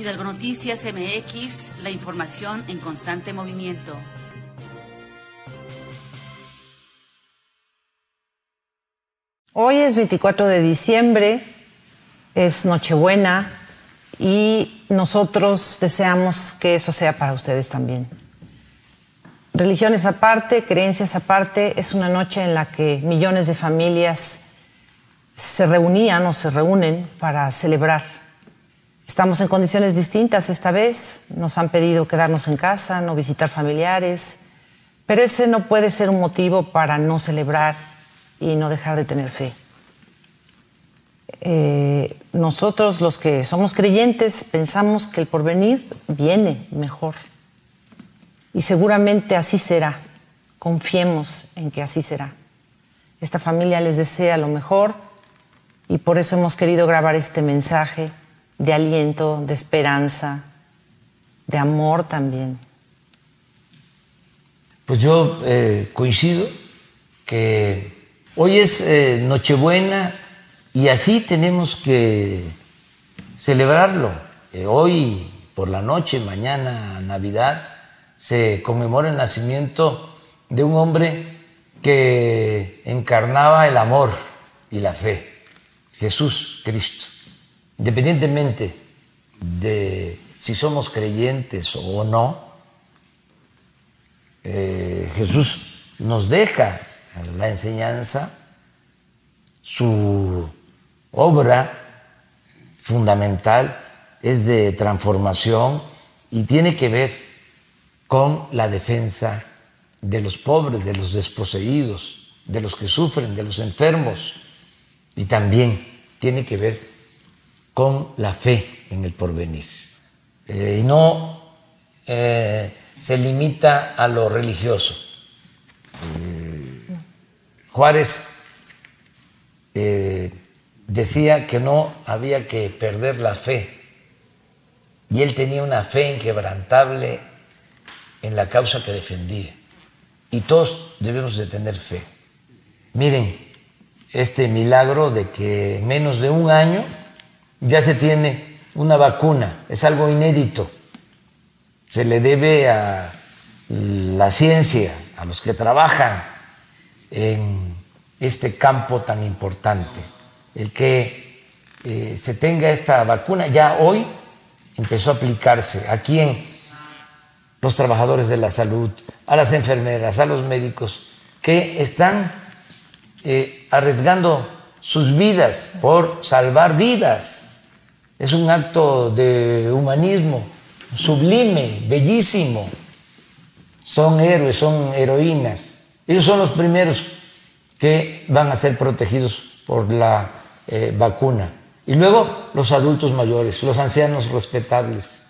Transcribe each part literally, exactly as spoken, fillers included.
Hidalgo Noticias M X, la información en constante movimiento. Hoy es veinticuatro de diciembre, es Nochebuena y nosotros deseamos que eso sea para ustedes también. Religiones aparte, creencias aparte, es una noche en la que millones de familias se reunían o se reúnen para celebrar. Estamos en condiciones distintas esta vez, nos han pedido quedarnos en casa, no visitar familiares, pero ese no puede ser un motivo para no celebrar y no dejar de tener fe. Eh, nosotros, los que somos creyentes, pensamos que el porvenir viene mejor. Y seguramente así será. Confiemos en que así será. Esta familia les desea lo mejor y por eso hemos querido grabar este mensaje de aliento, de esperanza, de amor también. Pues yo eh, coincido que hoy es eh, Nochebuena y así tenemos que celebrarlo. Eh, hoy por la noche, mañana Navidad, se conmemora el nacimiento de un hombre que encarnaba el amor y la fe, Jesús Cristo. Independientemente de si somos creyentes o no, eh, Jesús nos deja la enseñanza, su obra fundamental es de transformación y tiene que ver con la defensa de los pobres, de los desposeídos, de los que sufren, de los enfermos, y también tiene que ver con la fe en el porvenir. Eh, y no eh, se limita a lo religioso. Eh, Juárez eh, decía que no había que perder la fe, y él tenía una fe inquebrantable en la causa que defendía. Y todos debemos de tener fe. Miren, este milagro de que en menos de un año ya se tiene una vacuna, es algo inédito. Se le debe a la ciencia, a los que trabajan en este campo tan importante. El que eh, se tenga esta vacuna, ya hoy empezó a aplicarse. Aquí en los trabajadores de la salud, a las enfermeras, a los médicos que están eh, arriesgando sus vidas por salvar vidas. Es un acto de humanismo sublime, bellísimo. Son héroes, son heroínas. Ellos son los primeros que van a ser protegidos por la eh, vacuna. Y luego los adultos mayores, los ancianos respetables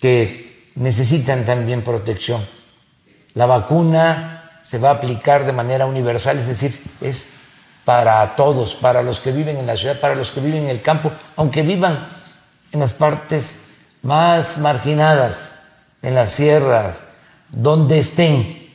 que necesitan también protección. La vacuna se va a aplicar de manera universal, es decir, es para todos, para los que viven en la ciudad, para los que viven en el campo, aunque vivan en las partes más marginadas, en las sierras, donde estén,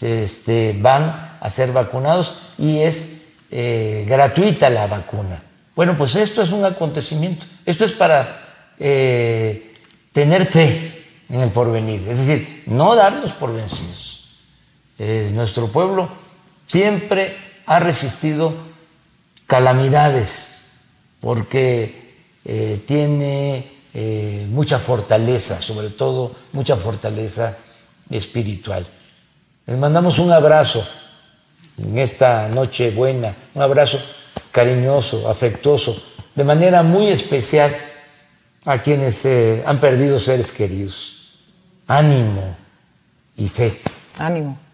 este, van a ser vacunados y es eh, gratuita la vacuna. Bueno, pues esto es un acontecimiento, esto es para eh, tener fe en el porvenir, es decir, no darnos por vencidos. Eh, nuestro pueblo siempre ha resistido calamidades porque eh, tiene eh, mucha fortaleza, sobre todo mucha fortaleza espiritual. Les mandamos un abrazo en esta noche buena, un abrazo cariñoso, afectuoso, de manera muy especial a quienes eh, han perdido seres queridos. Ánimo y fe. Ánimo.